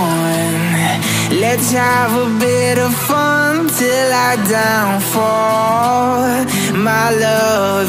on. Let's have a bit of fun till I downfall. My love,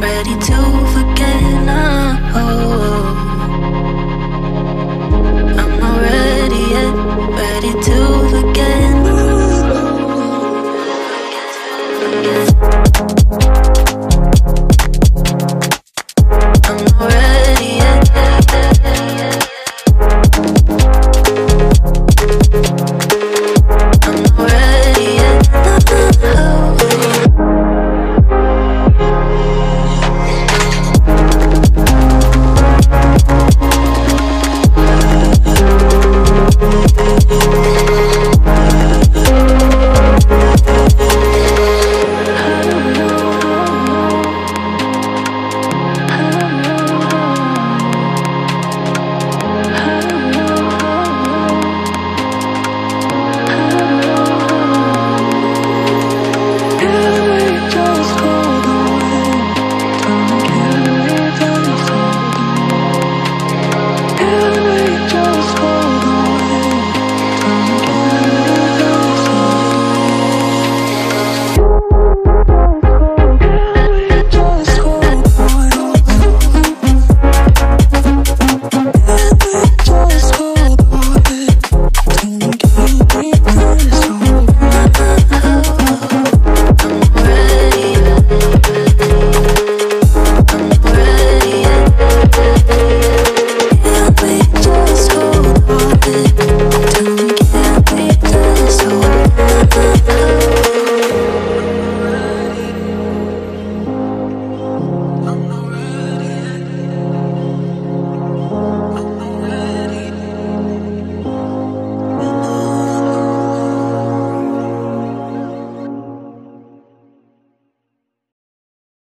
Ready to forget.